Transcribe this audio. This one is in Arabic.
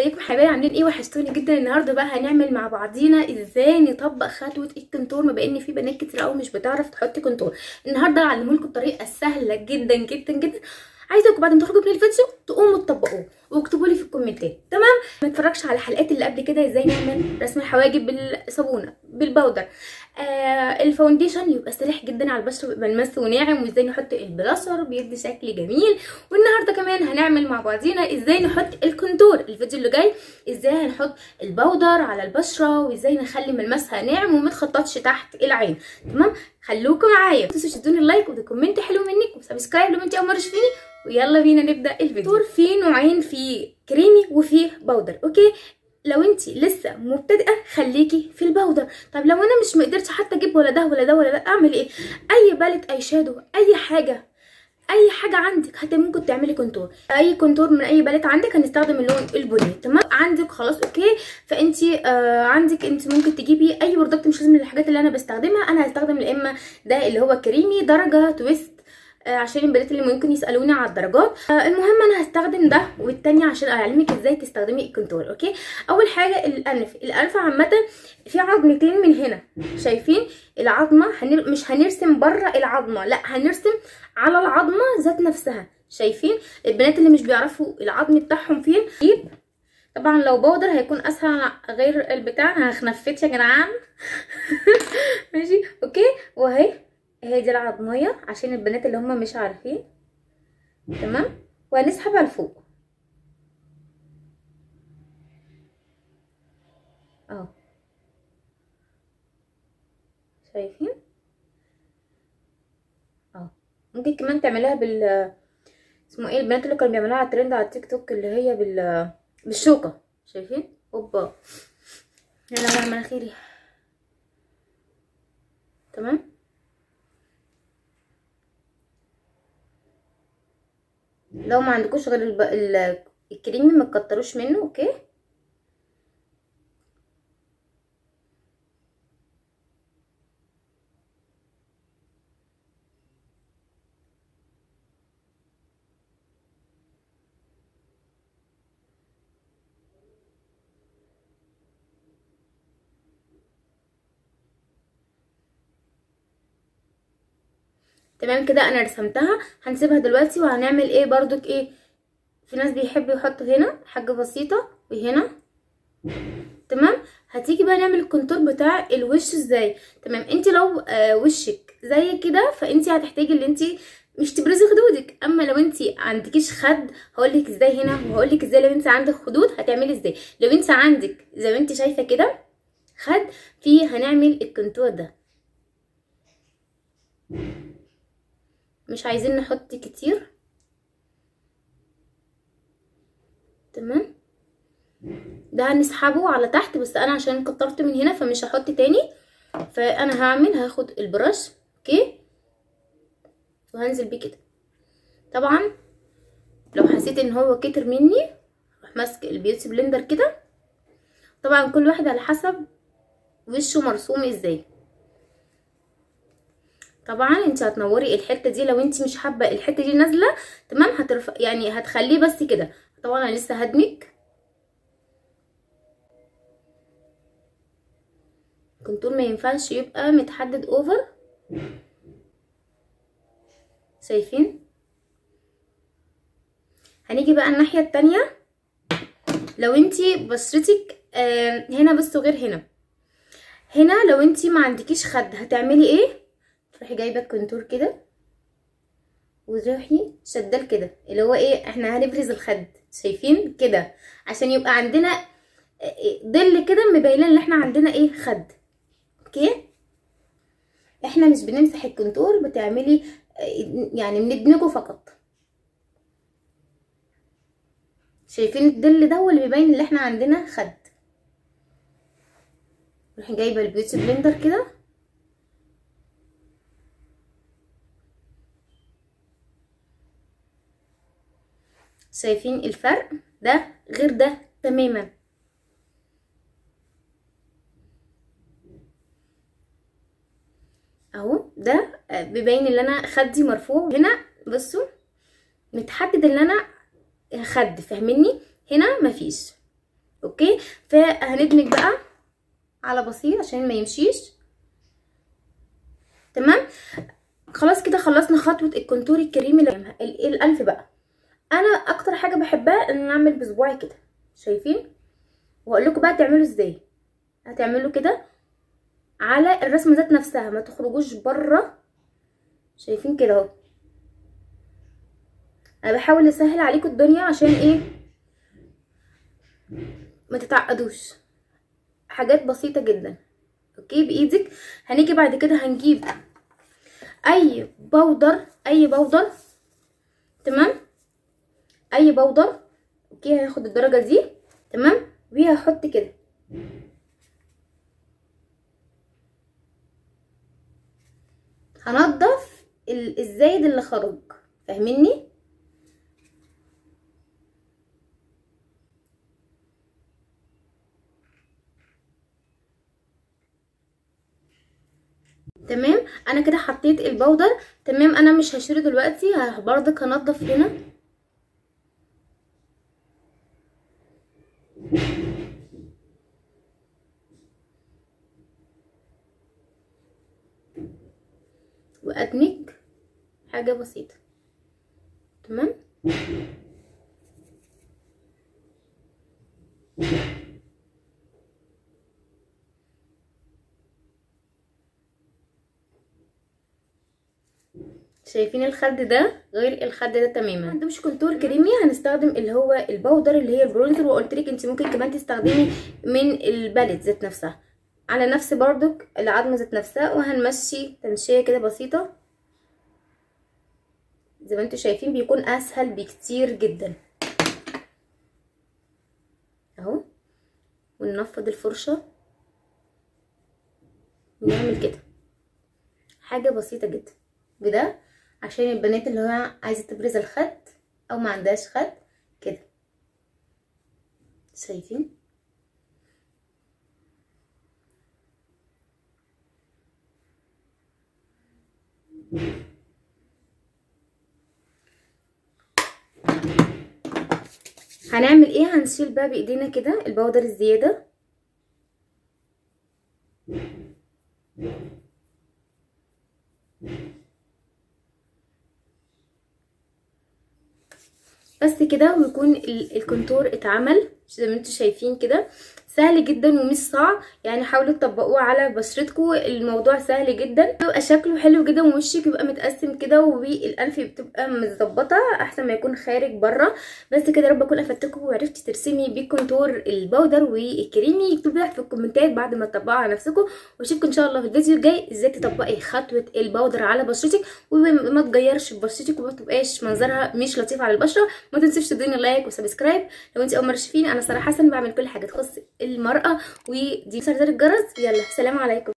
ازيكم حبايبي؟ عاملين ايه؟ وحشتوني جدا. النهارده بقى هنعمل مع بعضينا ازاي نطبق خطوه الكنتور، ما بان في بنات كتير قوي مش بتعرف تحط كنتور. النهارده هعلملكم الطريقه السهله جدا جدا جدا. عايزاكم بعد ما تخرجوا من الفيديو تقوموا تطبقوه واكتبوا لي في الكومنتات، تمام؟ ما تتفرجش على الحلقات اللي قبل كده ازاي نعمل رسم الحواجب بالصابونه بالباودر. الفاونديشن يبقى سريح جدا على البشره، بيبقى ملمسه وناعم، وازاي نحط البلاشر بيدي شكل جميل. والنهارده كمان هنعمل مع بعضينا ازاي نحط الكونتور. الفيديو اللي جاي ازاي هنحط الباودر على البشره وازاي نخلي ملمسها ناعم وما تخططش تحت العين، تمام؟ خلوكم معايا، ما تنسوش تدوني اللايك وتكومنت حلو منك وسبسكرايب لو انت اول مره تشوفيني. ويلا بينا نبدا الفيديو. في نوعين، في كريمي وفي باودر. اوكي، لو انت لسه مبتدئه خليكي في الباودر. طب لو انا مش مقدرتش حتى اجيب ولا ده ولا ده ولا ده، اعمل ايه؟ اي باليت اي شادو، اي حاجه عندك حتى ممكن تعملي كونتور. اي كونتور من اي باليت عندك هنستخدم اللون البني، تمام؟ عندك خلاص اوكي. فانت عندك انت ممكن تجيبي اي برودكت، مش لازم الحاجات اللي انا بستخدمها. انا هستخدم يا اما ده اللي هو كريمي درجه تويست عشان البنات اللي ممكن يسالوني على الدرجات. المهم انا هستخدم ده والتاني عشان اعلمك ازاي تستخدمي الكنتور. اوكي، اول حاجه الانف عامه في عظمتين من هنا، شايفين العظمه؟ مش هنرسم بره العظمه، لا هنرسم على العظمه ذات نفسها. شايفين البنات اللي مش بيعرفوا العظم بتاعهم فين؟ طبعا لو باودر هيكون اسهل غير البتاع. هخنفت يا جدعان. ماشي اوكي، واهي هي دي العظميه عشان البنات اللي هم مش عارفين، تمام؟ وهنسحبها لفوق اهو، شايفين اهو. ممكن كمان تعملها اسمه ايه البنات اللي كانوا بيعملوها على الترند على التيك توك، اللي هي بالشوكه، شايفين؟ اوبا، يلا على مناخيري، تمام؟ لو ما عندكوش غير الكريمي ما تكتروش منه. اوكي، تمام كده انا رسمتها. هنسيبها دلوقتي وهنعمل ايه بردك ايه. في ناس بيحبوا يحطوا هنا حاجه بسيطه وهنا، تمام؟ هتيجي بقى نعمل الكونتور بتاع الوش ازاي، تمام؟ انت لو وشك زي كده فانت هتحتاجي ان انت مش تبرزي خدودك. اما لو انت عندكيش خد هقولك ازاي هنا، وهقولك ازاي لو انت عندك خدود هتعملي ازاي. لو انت عندك زي ما انت شايفه كده خد، فيه هنعمل الكونتور ده. مش عايزين نحط كتير، تمام؟ ده هنسحبه على تحت، بس انا عشان كترت من هنا فمش هحط تاني. فانا هاخد البرش اوكي وهنزل بيه كده. طبعا لو حسيت ان هو كتر مني اروح ماسك البيوتي بلندر كده. طبعا كل واحد على حسب وشه مرسوم ازاي. طبعا انت هتنوري الحته دي، لو انت مش حابه الحته دي نازله، تمام؟ يعني هتخليه بس كده. طبعا انا لسه هدمج الكونتور، ما ينفعش يبقى متحدد اوفر، شايفين؟ هنيجي بقى الناحيه التانيه. لو انت بشرتك هنا بس وغير هنا لو انت ما عندكيش خد هتعملي ايه؟ تروحي جايبه الكونتور كده وتروحي شدال كده، اللي هو ايه، احنا هنبرز الخد، شايفين كده؟ عشان يبقى عندنا ظل كده مبينه ان احنا عندنا ايه، خد. اوكي، احنا مش بنمسح الكونتور، بتعملي يعني بندمجه فقط. شايفين الظل ده هو اللي بيبين ان احنا عندنا خد. تروحي جايبه البيوتي بلندر كده شايفين الفرق ده غير ده تماما. اهو ده بيبين ان انا خدي مرفوع، هنا بصوا متحدد ان انا خد، فاهميني؟ هنا مفيش. اوكي. فهندمج بقى على بصير عشان ما يمشيش. تمام خلاص كده خلصنا خطوه الكونتور الكريمي اللي بنعملها. الالف بقى انا اكتر حاجه بحبها ان انا اعمل بصباعي كده شايفين، واقول لكم بقى تعملوا ازاي. هتعملوا كده على الرسمه ذات نفسها، ما تخرجوش بره شايفين كده اهو. انا بحاول اسهل عليكم الدنيا عشان ايه ما تتعقدوش، حاجات بسيطه جدا اوكي بايدك. هنيجي بعد كده هنجيب اي بودر، اي بودر تمام، اي بودر اوكي. هاخد الدرجه دي تمام وهحط كده هنضف الزايد اللي خرج فاهميني. تمام انا كده حطيت البودر تمام. انا مش هشيله دلوقتي، برضك هنضف هنا وادمج حاجه بسيطه تمام. شايفين الخد ده غير الخد ده تماما. معندهمش كونتور كريمي هنستخدم اللي هو الباودر اللي هي البرونزر، وقلتلك انت ممكن كمان تستخدمي من الباليت ذات نفسها على نفس بردك العظمه ذات نفسها. وهنمشي تمشيه كده بسيطه زي ما انتوا شايفين، بيكون اسهل بكتير جدا اهو. وننفض الفرشه ونعمل كده حاجه بسيطه جدا بده عشان البنات اللي هو عايزه تبرز الخد او ما عندهاش خد كده شايفين. هنعمل ايه؟ هنشيل بقى بايدينا كده البودر الزياده بس كده، ويكون الكونتور اتعمل زي ما انتوا شايفين كده. سهل جدا ومش صعب، يعني حاولوا تطبقوه على بشرتكم، الموضوع سهل جدا، بيبقى شكله حلو جدا ووشك بيبقى متقسم كده والالف بتبقى متظبطه احسن ما يكون خارج بره. بس كده يا رب اكون افدتكم وعرفت ترسمي بالكونتور الباودر والكريمي. اكتبوا لي في الكومنتات بعد ما تطبقوا على نفسكم، واشوفكم ان شاء الله في الفيديو الجاي ازاي تطبقي خطوه الباودر على بشرتك وما تغيرش في بشرتك وما تبقاش منظرها مش لطيف على البشره. ما تنسوش تدوني لايك وسبسكرايب لو انت اول مره تشوفيني. انا صراحه بعمل كل حاجه تخص المرأة ودي زر الجرس. يلا سلام عليكم.